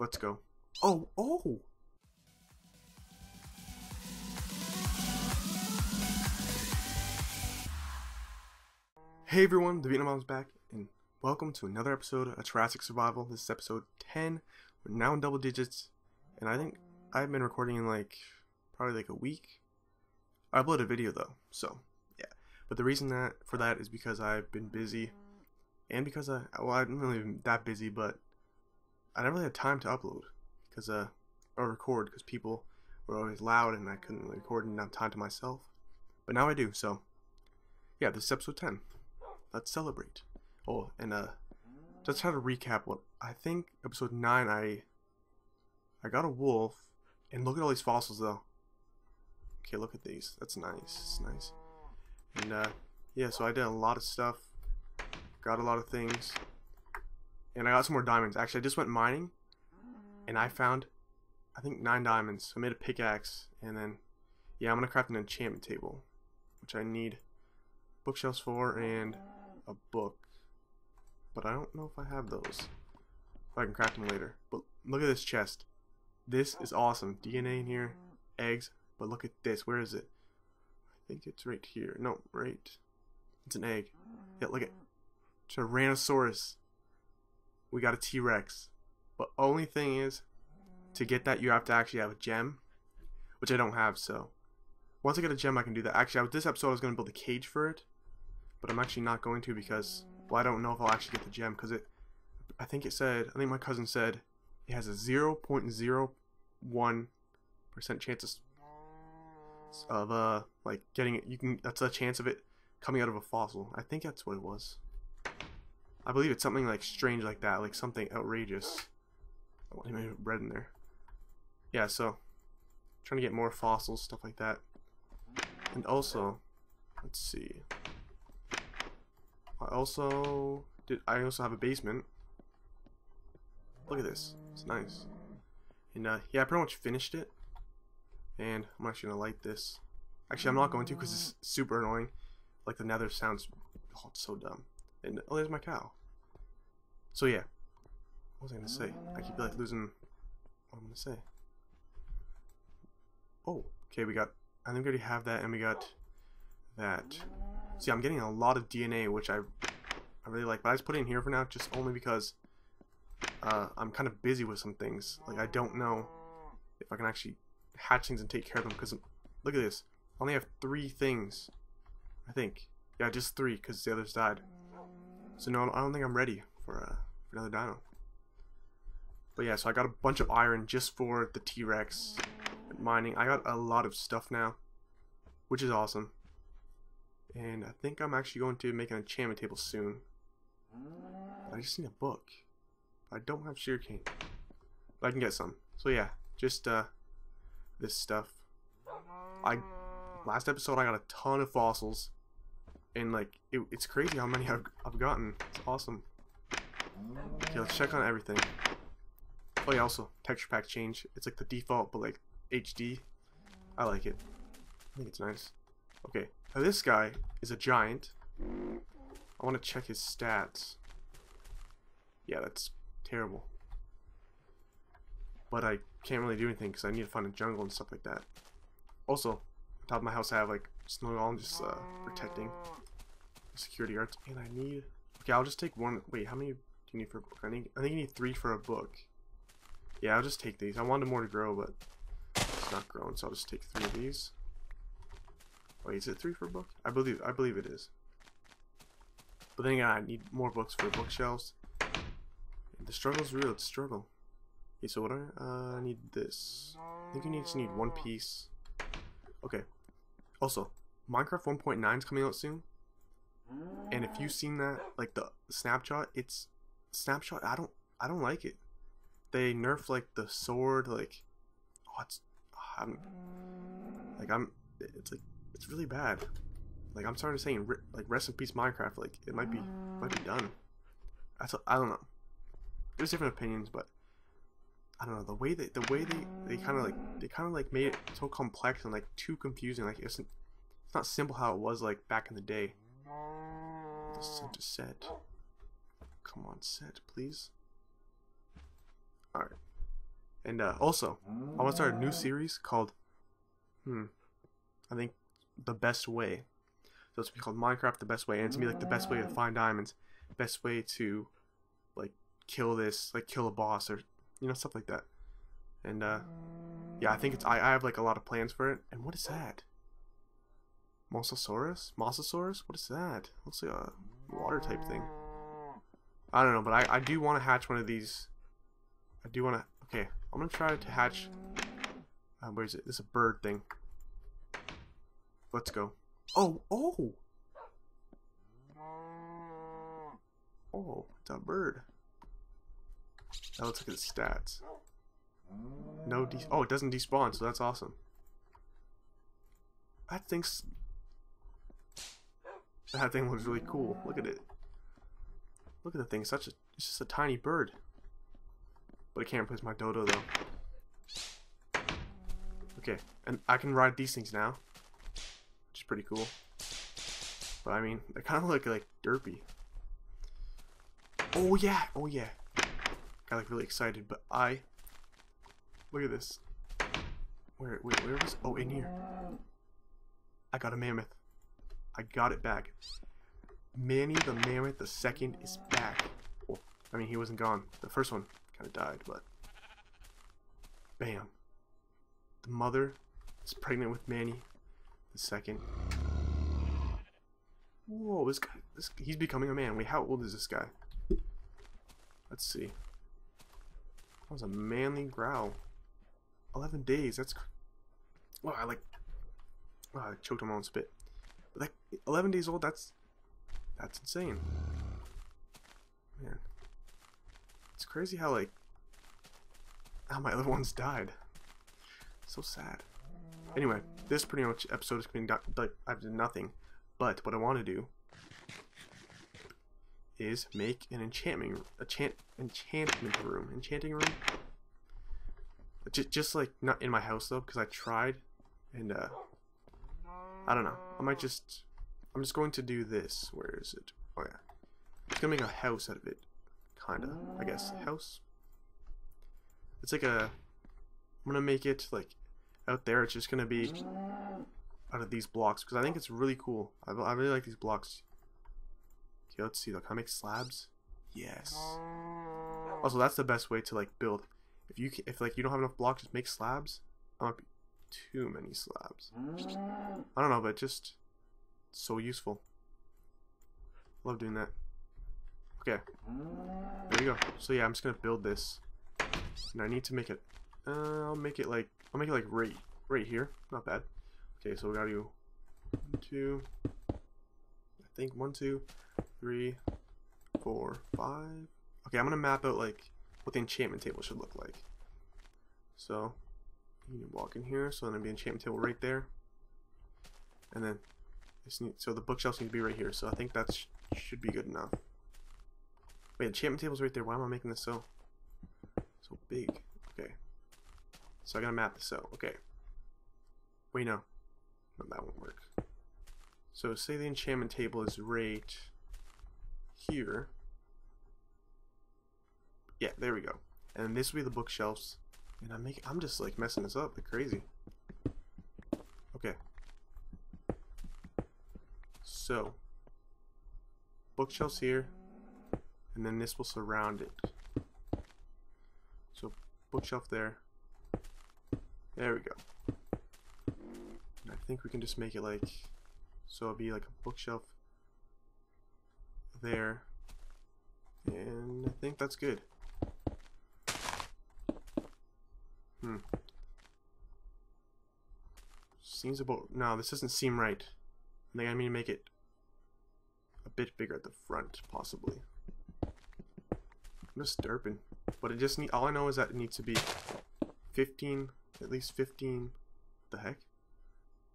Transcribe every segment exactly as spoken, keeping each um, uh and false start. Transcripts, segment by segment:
Let's go. Oh, oh! Hey everyone, the Vietnam is back, and welcome to another episode of Jurassic Survival. This is episode ten. We're now in double digits, and I think I've been recording in like, probably like a week. I uploaded a video though, so yeah. But the reason that for that is because I've been busy, and because I, well, I haven't really been that busy, but I never really had time to upload, because, uh, or record, because people were always loud, and I couldn't really record and have time to myself. But now I do, so yeah, this is episode ten. Let's celebrate. Oh, and uh, just try to recap what I think episode nine. I I got a wolf, and look at all these fossils though. Okay, look at these. That's nice. It's nice. And uh, yeah, so I did a lot of stuff, got a lot of things, and I got some more diamonds. Actually, I just went mining, and I found I think nine diamonds. So I made a pickaxe, and then yeah, I'm gonna craft an enchantment table, which I need bookshelves for and a book, but I don't know if I have those. I can craft them later. But look at this chest. This is awesome. D N A in here, eggs. But look at this. Where is it? I think it's right here. No, right. It's an egg. Yeah, look at Tyrannosaurus. We got a T-Rex. But only thing is, to get that you have to actually have a gem, which I don't have. So once I get a gem, I can do that. Actually, with this episode, I was going to build a cage for it. But I'm actually not going to because, well, I don't know if I'll actually get the gem because it, I think it said, I think my cousin said it has a zero point zero one percent chance of, of uh, like getting it, you can, that's a chance of it coming out of a fossil. I think that's what it was. I believe it's something like strange like that, like something outrageous. I want to put bread in there. Yeah, so, trying to get more fossils, stuff like that. And also, let's see. I also did. I also have a basement. Look at this. It's nice. And uh, yeah, I pretty much finished it. And I'm actually gonna light this. Actually, I'm not going to because it's super annoying. Like the nether sounds, oh, it's so dumb. And oh, there's my cow. So yeah, what was I gonna say? I keep like losing what I'm gonna say. Oh, okay. We got. I think we already have that, and we got that. See, I'm getting a lot of D N A, which I, I really like, but I just put it in here for now, just only because uh, I'm kind of busy with some things. Like, I don't know if I can actually hatch things and take care of them, because look at this. I only have three things, I think. Yeah, just three, because the others died. So, no, I don't think I'm ready for, uh, for another dino. But yeah, so I got a bunch of iron just for the T-Rex mining. I got a lot of stuff now, which is awesome. And I think I'm actually going to make an enchantment table soon. I just need a book. I don't have sugarcane. But I can get some. So yeah, just uh, this stuff. I last episode I got a ton of fossils, and like it, it's crazy how many I've, I've gotten. It's awesome. Okay, let's check on everything. Oh yeah, also texture pack change. It's like the default, but like H D. I like it. I think it's nice. Okay. Now this guy is a giant. I want to check his stats. Yeah, that's terrible. But I can't really do anything because I need to find a jungle and stuff like that. Also, on top of my house I have like snow all just uh, protecting security guards. And I need... Okay, I'll just take one... Wait, how many do you need for a book? I, need... I think you need three for a book. Yeah, I'll just take these. I wanted more to grow, but it's not growing, so I'll just take three of these. Wait, is it three for a book? I believe I believe it is. But then again, I need more books for bookshelves. The struggle's real. It's struggle. Okay, so what do I... Uh, I need this. I think you need, just need one piece. Okay. Also, Minecraft one point nine is coming out soon. And if you've seen that, like the snapshot, it's... Snapshot, I don't... I don't like it. They nerf, like, the sword, like... Oh, it's... Oh, I'm... Like, I'm... It's like... It's really bad. Like I'm starting to say, like rest in peace Minecraft. Like it might be, might be done. That's a, I don't know. There's different opinions, but I don't know the way that the way they they kind of like they kind of like made it so complex and like too confusing. Like it's it's not simple how it was like back in the day. This isn't a set. Come on, set, please. All right. And uh, also, I want to start a new series called, hmm, I think, The Best Way. So it's going to be called Minecraft The Best Way, and it's going to be like the best way to find diamonds, best way to, like, kill this, like, kill a boss, or, you know, stuff like that. And, uh, yeah, I think it's, I, I have, like, a lot of plans for it. And what is that? Mosasaurus? Mosasaurus? What is that? Looks like a water type thing. I don't know, but I, I do want to hatch one of these. I do want to, okay, I'm going to try to hatch, uh, where is it? This is a bird thing. Let's go. Oh, oh! Oh, it's a bird. That looks like its stats. No de- oh, it doesn't despawn, so that's awesome. That thing's... That thing looks really cool. Look at it. Look at the thing. It's such a, it's just a tiny bird. But it can't replace my dodo, though. Okay, and I can ride these things now. Which is pretty cool. But, I mean, they kind of look, like, derpy. Oh, yeah! Oh, yeah! Got, like, really excited, but I... Look at this. Where, wait, where is... Oh, in here. I got a mammoth. I got it back. Manny the Mammoth the Second is back. Well, I mean, he wasn't gone. The first one kind of died, but... Bam. The mother is pregnant with Manny the Second. Whoa, this guy... This, he's becoming a man. Wait, how old is this guy? Let's see. That was a manly growl. Eleven days. That's... Wow, I like... Wow, I choked on my own spit. But that, eleven days old, that's... That's insane. Man. It's crazy how, like... How my other ones died. So sad. Anyway, this pretty much episode is going to be... Like, I've done nothing. But what I want to do... is make an enchantment, enchant, enchantment room, enchanting room. Just, just like not in my house though, because I tried, and uh, I don't know. I might just, I'm just going to do this. Where is it? Oh yeah, it's gonna make a house out of it, kinda. I guess house. It's like a. I'm gonna make it like out there. It's just gonna be out of these blocks because I think it's really cool. I, I really like these blocks. Let's see, look, can I make slabs? Yes. Also, that's the best way to, like, build. If you can, if like you don't have enough blocks, just make slabs. I don't want too many slabs. I don't know, but just so useful. Love doing that. Okay. There we go. So yeah, I'm just gonna build this. And I need to make it. Uh, I'll make it like I'll make it like right right here. Not bad. Okay, so we gotta do one, two. I think one, two. Three, four, five. Okay, I'm gonna map out like what the enchantment table should look like. So you can walk in here, so then it'll be enchantment table right there. And then this need, so the bookshelves need to be right here, so I think that sh should be good enough. Wait, enchantment table's right there. Why am I making this so so big? Okay. So I gotta map this out. Okay. Wait, no. No, that won't work. So say the enchantment table is right here. Yeah, there we go. And this will be the bookshelves. And I'm making, I'm just like messing this up like crazy. Okay. So bookshelves here. And then this will surround it. So bookshelf there. There we go. And I think we can just make it like so it'll be like a bookshelf there, and I think that's good. Hmm. Seems about, no, this doesn't seem right. I think I need to make it a bit bigger at the front, possibly. I'm just derping, but it just need. All I know is that it needs to be fifteen, at least fifteen. What the heck?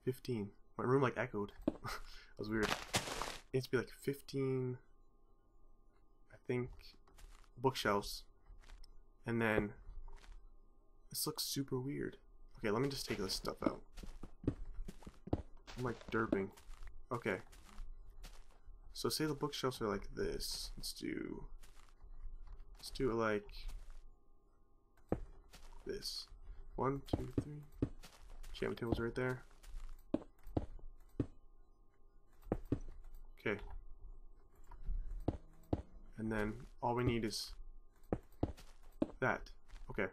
fifteen. My room like echoed. That was weird. It needs to be like fifteen. I think bookshelves, and then this looks super weird. Okay, let me just take this stuff out. I'm like derping. Okay, so say the bookshelves are like this. Let's do let's do it like this. One, two, three. Enchantment table's right there. Okay. And then all we need is that. Okay.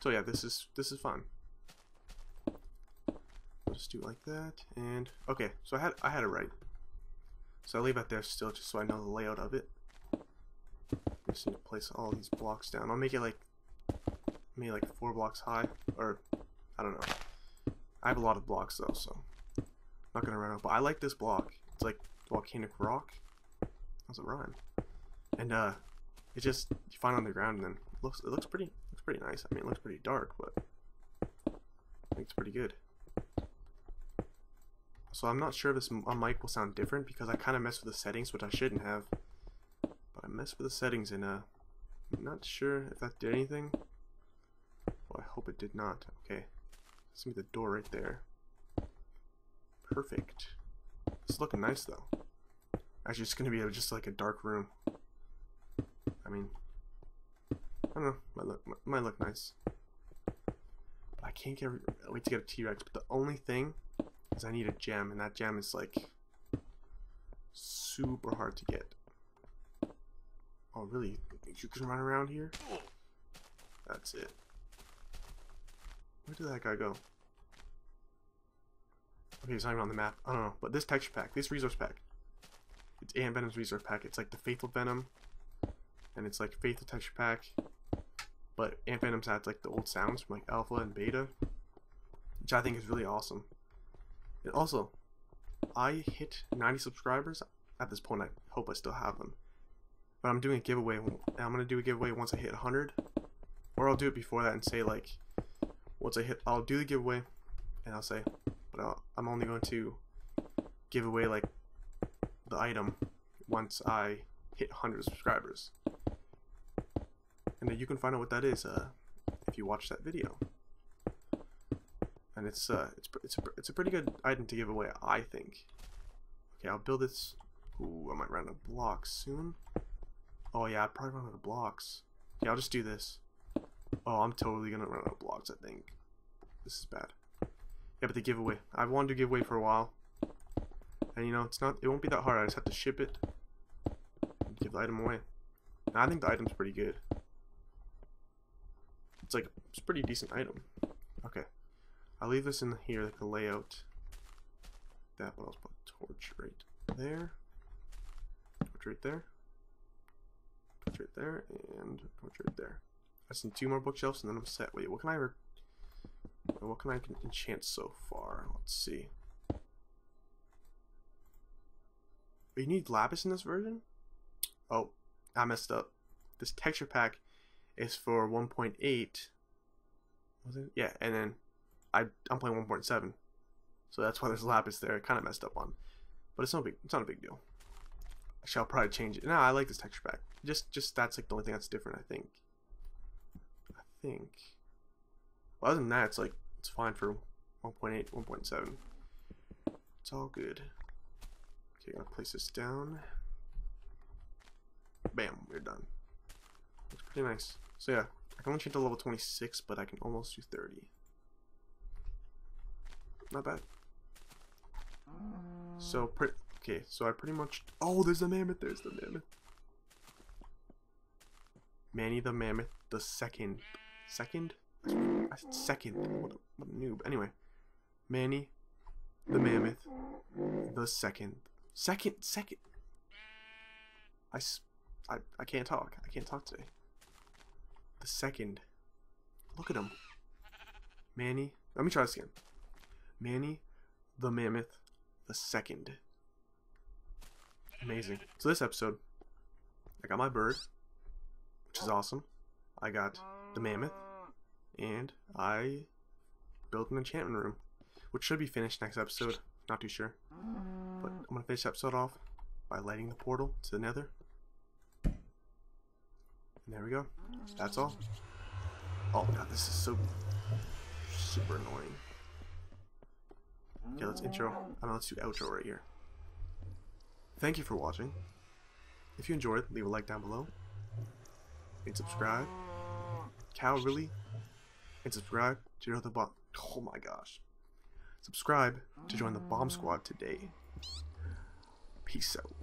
So yeah, this is this is fun. We'll just do it like that, and okay. So I had I had it right. So I leave it there still, just so I know the layout of it. I just need to place all these blocks down. I'll make it like maybe like four blocks high, or I don't know. I have a lot of blocks though, so I'm not gonna run out. But I like this block. It's like volcanic rock. How's it rhyme? And uh, it just you find it on the ground, and then it looks it looks pretty looks pretty nice. I mean, it looks pretty dark, but I think it's pretty good. So I'm not sure if this on mic will sound different because I kind of messed with the settings, which I shouldn't have. But I messed with the settings, and uh, I'm not sure if that did anything. Well, I hope it did not. Okay, let's see the door right there. Perfect. It's looking nice though. Actually, it's gonna be just like a dark room. I mean, I don't know, might look, might look nice. I can't get, I wait to get a T-Rex, but the only thing is I need a gem, and that gem is like super hard to get. Oh really, you can run around here? That's it. Where did that guy go? Okay, he's not even on the map, I don't know, but this texture pack, this resource pack, it's Ant Venom's resource pack, it's like the Faithful Venom. And it's like Faithful texture pack, but Ant Venom's had like the old sounds from like Alpha and Beta, which I think is really awesome. And also, I hit ninety subscribers at this point. I hope I still have them, but I'm doing a giveaway. I'm gonna do a giveaway once I hit one hundred, or I'll do it before that and say like, once I hit, I'll do the giveaway, and I'll say, but I'll, I'm only going to give away like the item once I hit one hundred subscribers. And then you can find out what that is uh, if you watch that video. And it's uh, it's it's a, it's a pretty good item to give away, I think. Okay, I'll build this. Ooh, I might run out of blocks soon. Oh yeah, I probably run out of blocks. Okay, I'll just do this. Oh, I'm totally gonna run out of blocks. I think this is bad. Yeah, but the giveaway. I've wanted to give away for a while, and you know, it's not. It won't be that hard. I just have to ship it and give the item away. And I think the item's pretty good. It's like, it's a pretty decent item. Okay. I'll leave this in here, like the layout. That one, I'll put a torch right there. Torch right there. Torch right there, and torch right there. I just need two more bookshelves and then I'm set. Wait, what can I, re what can I enchant so far? Let's see. You need lapis in this version? Oh, I messed up. This texture pack is for one point eight, was it? Yeah, and then I, I'm playing one point seven, so that's why there's lapis there. I kind of messed up on, but it's no big. It's not a big deal. I shall probably change it. No, I like this texture pack. Just, just that's like the only thing that's different. I think. I think. Well, other than that, it's like it's fine for one point eight, one point seven. It's all good. Okay, I'm gonna place this down. Bam, we're done. It's pretty nice. So yeah, I can only change to level twenty-six, but I can almost do thirty. Not bad. So, pretty... Okay, so I pretty much... Oh, there's the mammoth! There's the mammoth! Manny the Mammoth the second. Second? I said second. What a, what a noob. Anyway. Manny the Mammoth the second. Second! Second! I, I, I can't talk. I can't talk today. The second. Look at him. Manny. Let me try this again. Manny the Mammoth the second. Amazing. So this episode, I got my bird, which is awesome. I got the mammoth, and I built an enchantment room, which should be finished next episode. Not too sure. But I'm going to finish the episode off by lighting the portal to the nether. And there we go. That's all. Oh god, this is so super annoying. Okay, let's intro. I don't know, let's do outro right here. Thank you for watching. If you enjoyed, leave a like down below. And subscribe. Cow really? and subscribe to join the bomb. Oh my gosh! Subscribe to join the bomb squad today. Peace out.